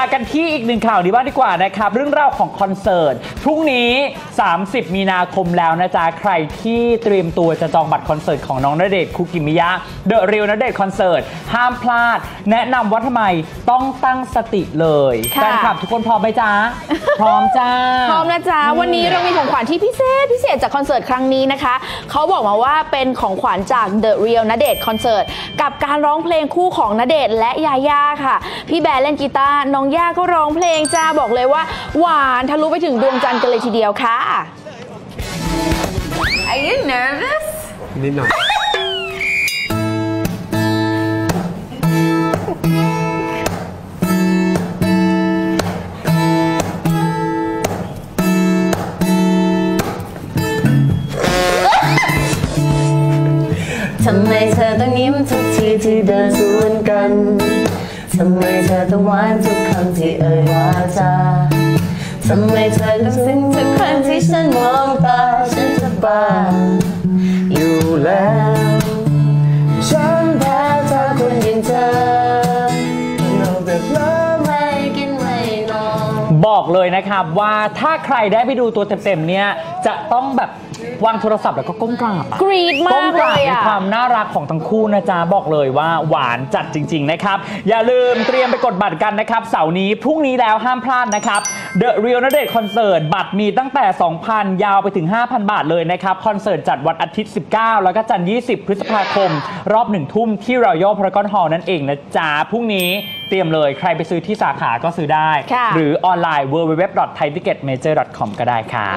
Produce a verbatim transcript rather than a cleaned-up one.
มากันที่อีกหนึ่งข่าวดีบ้างดีกว่านะครับเรื่องราวของคอนเสิร์ตพรุ่งนี้สามสิบมีนาคมแล้วนะจ๊ะใครที่เตรียมตัวจะจองบัตรคอนเสิร์ตของน้องณเดชคุกิมิยะ The Real ณเดช คอนเสิร์ตห้ามพลาดแนะนำว่าทำไมต้องตั้งสติเลยแฟนคลับทุกคนพร้อมไหมจ๊ะพร้อมจ้าพร้อมนะจ๊ะวันนี้เรามีของขวัญที่พิเศษพิเศษจากคอนเสิร์ตครั้งนี้นะคะเขาบอกมาว่าเป็นของขวัญจาก The Real ณเดช คอนเสิร์ตกับการร้องเพลงคู่ของณเดชและยาย่าค่ะพี่แบร์เล่นกีตาร์น้องย่าก็ร้องเพลงจ้าบอกเลยว่าหวานทะลุไปถึงดวงจันทร์กันเลยทีเดียวค่ะ Are you nervous? นิดหน่อย ทำไมเธอต้องยิ้มทุกทีที่เดินสวนกันทำไมเธอต้องหวานทุกคำที่เอ่ยวาจาทำไมเธอต้องซึ้งทุกครั้งที่ฉันมองตาฉันจะบ้าอยู่แล้วฉันแพ้เธอคนอย่างเธอเราแบบเลิกไม่กินไม่นอนบอกเลยนะครับว่าถ้าใครได้ไปดูตัวเต็มๆเนี่ยจะต้องแบบวางโทรศัพท์แล้วก็ก้มกราบกรีดมากเลยในความน่ารักของทั้งคู่นะจ๊ะบอกเลยว่าหวานจัดจริงๆนะครับอย่าลืมเตรียมไปกดบัตรกันนะครับเสาร์นี้พรุ่งนี้แล้วห้ามพลาดนะครับ The Real ณเดช คอนเสิร์ตบัตรมีตั้งแต่ สองพัน ยาวไปถึง ห้าพันบาทเลยนะครับคอนเสิร์ตจัดวันอาทิตย์สิบเก้าแล้วก็จันทร์ยี่สิบพฤษภาคมรอบหนึ่งทุ่มที่ Royal Paragon Hall นั่นเองนะจ๊ะพรุ่งนี้เตรียมเลยใครไปซื้อที่สาขาก็ซื้อได้หรือออนไลน์ ดับเบิลยู ดับเบิลยู ดับเบิลยู ดอท ไทยทิกเก็ตเมเจอร์ ดอท คอม ก็ได้ค่ะ